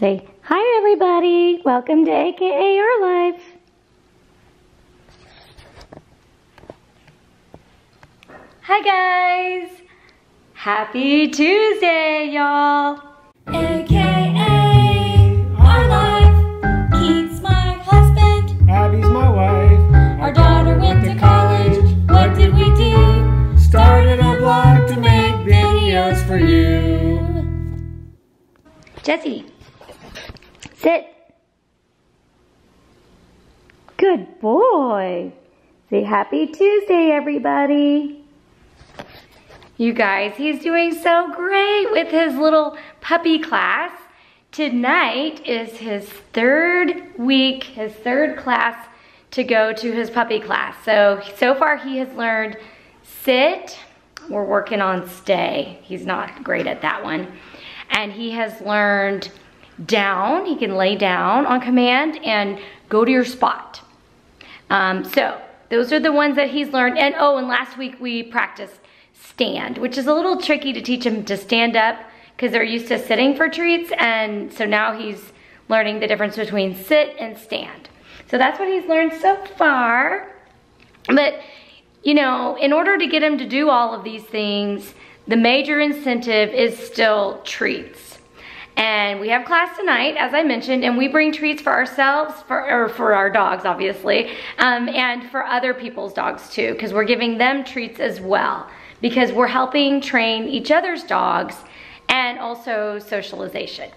Say, hi everybody, welcome to AKA Your Life. Hi guys, happy Tuesday y'all. AKA Our Life, Keith's my husband, Abby's my wife, our daughter went to college, what did we do? Started a blog to make videos for you. Jesse. Sit. Good boy. Say happy Tuesday, everybody. You guys, he's doing so great with his little puppy class. Tonight is his third class to go to his puppy class. So far he has learned sit. We're working on stay. He's not great at that one. And he has learned down, he can lay down on command and go to your spot. So those are the ones that he's learned. And oh, and last week we practiced stand, which is a little tricky to teach him to stand up because they're used to sitting for treats. And so now he's learning the difference between sit and stand. So that's what he's learned so far. But you know, in order to get him to do all of these things, the major incentive is still treats. And we have class tonight, as I mentioned, and we bring treats for ourselves, for our dogs, obviously, and for other people's dogs too, because we're giving them treats as well, because we're helping train each other's dogs and also socialization.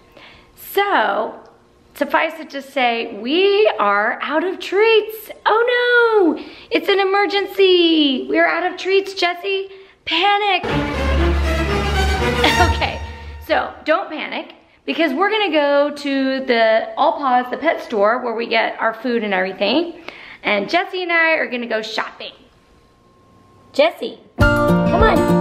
So, suffice it to say, we are out of treats. Oh no, it's an emergency. We're out of treats, Jesse. Panic. Okay, so don't panic. Because we're gonna go to the All Paws, the pet store, where we get our food and everything. And Jesse and I are gonna go shopping. Jesse, come on.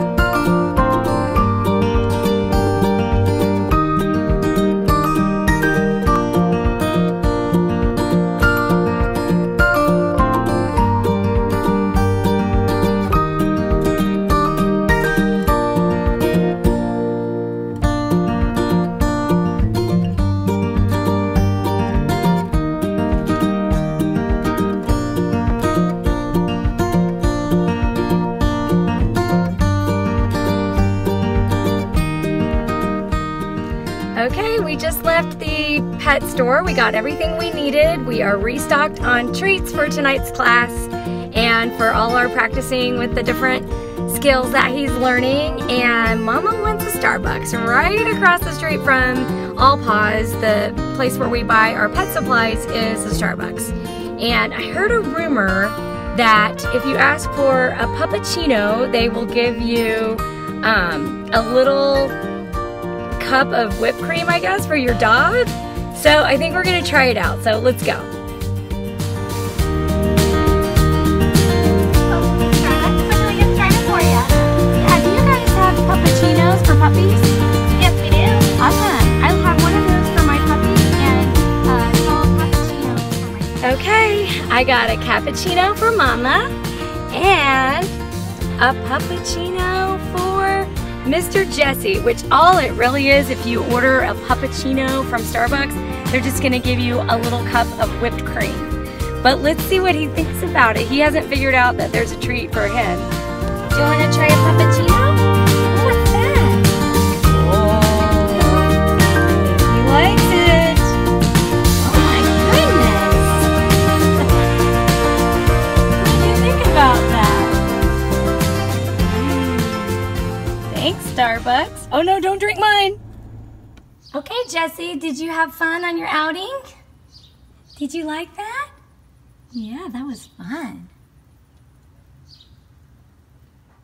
Pet store. We got everything we needed. We are restocked on treats for tonight's class and for all our practicing with the different skills that he's learning. And Mama went to Starbucks right across the street from All Paws. The place where we buy our pet supplies is the Starbucks. And I heard a rumor that if you ask for a Puppuccino, they will give you a little cup of whipped cream, I guess, for your dog. So I think we're gonna try it out, so let's go. Have you guys had Puppuccinos for puppies? Yes, we do. Awesome. I'll have one of those for my puppy and 12 Puppuccinos for my puppy. Okay, I got a cappuccino for Mama and a Puppuccino for Mr. Jesse, which all it really is, if you order a Puppuccino from Starbucks, they're just gonna give you a little cup of whipped cream. But let's see what he thinks about it. He hasn't figured out that there's a treat for him. Do you wanna try a Puppuccino? What's that? Oh, he likes it. Oh my goodness. What do you think about that? Starbucks. Oh no, don't drink mine. Okay, Jesse, did you have fun on your outing? Did you like that? Yeah, that was fun.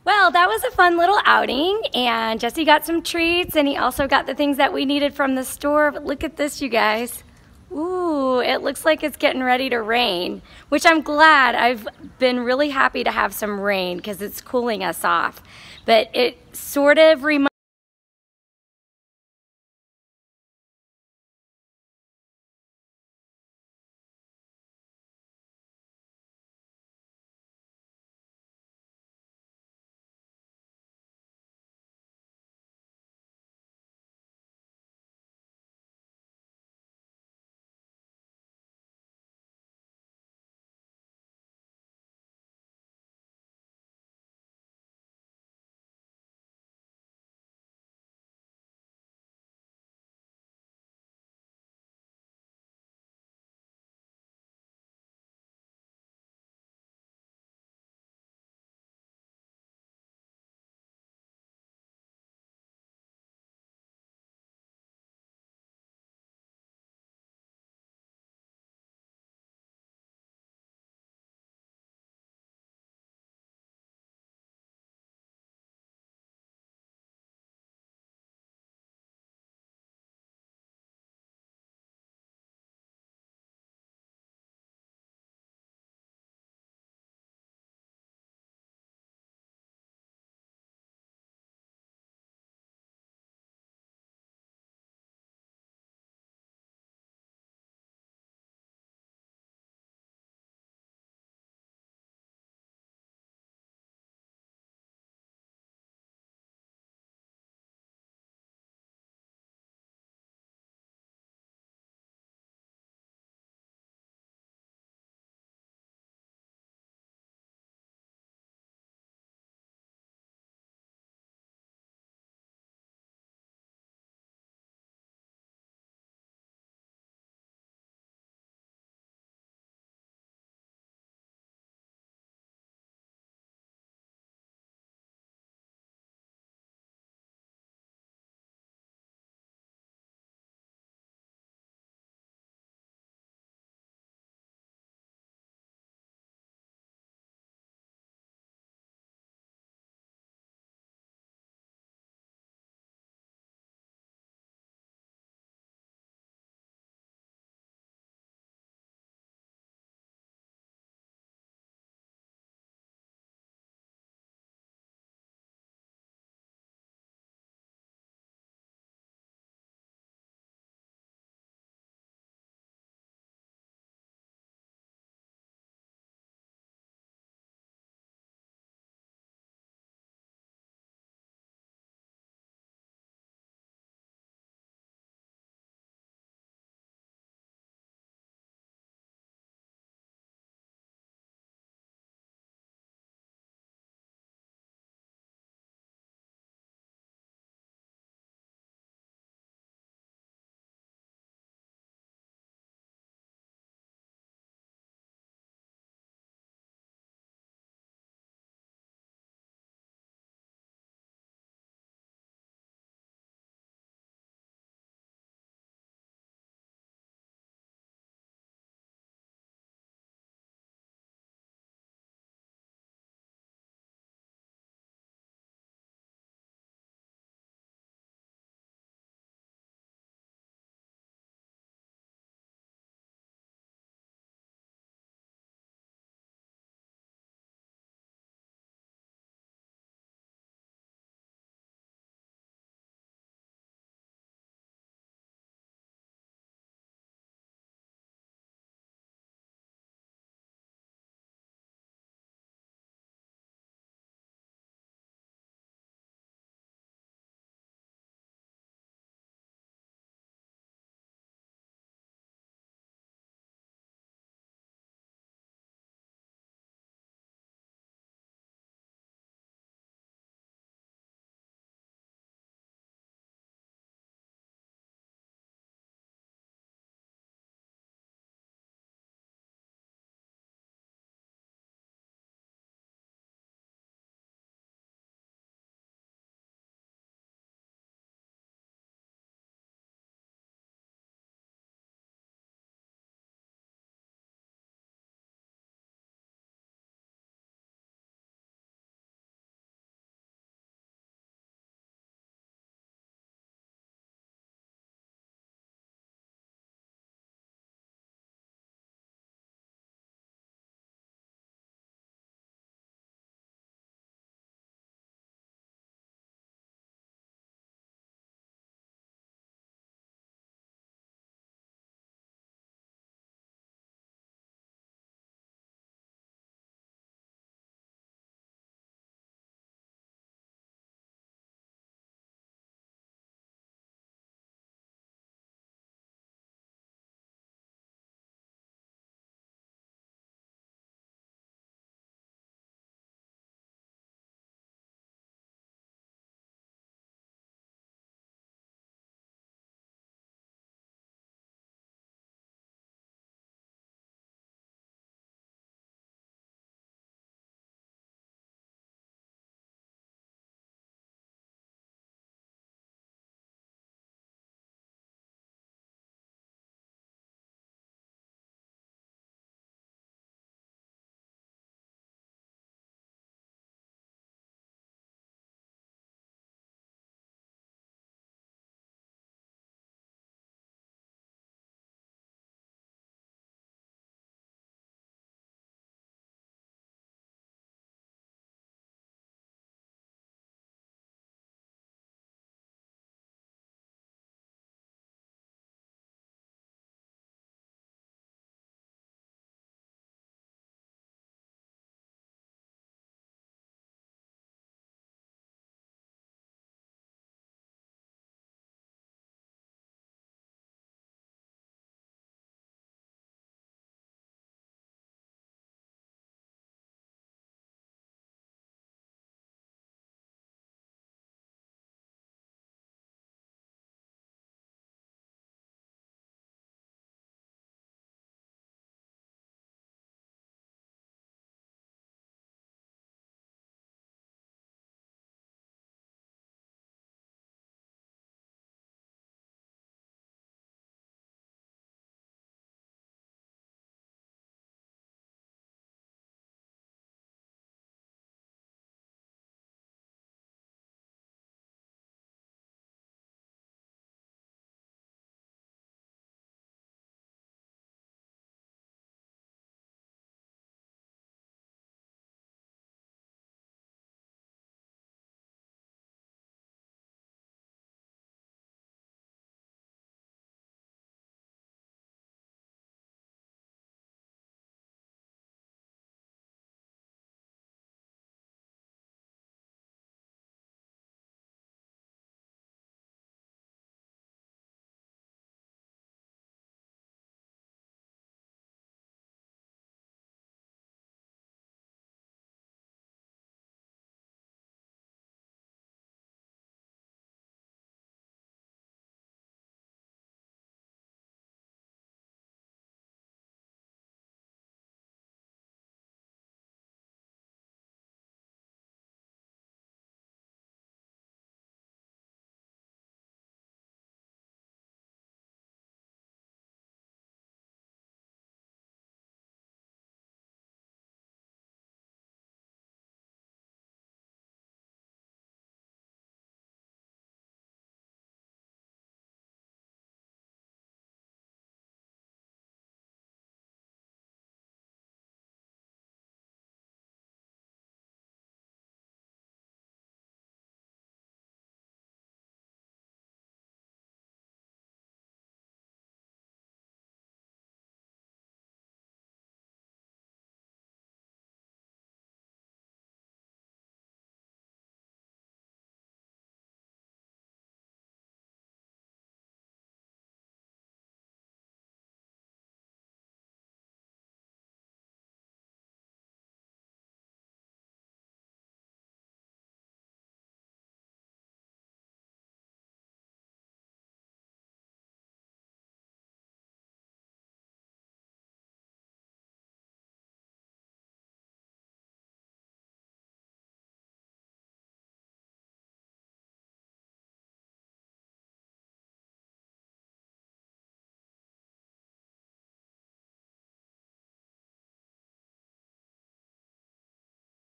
Well, that was a fun little outing, and Jesse got some treats, and he also got the things that we needed from the store. But look at this, you guys. Ooh, it looks like it's getting ready to rain, which I'm glad. I've been really happy to have some rain because it's cooling us off. But it sort of reminds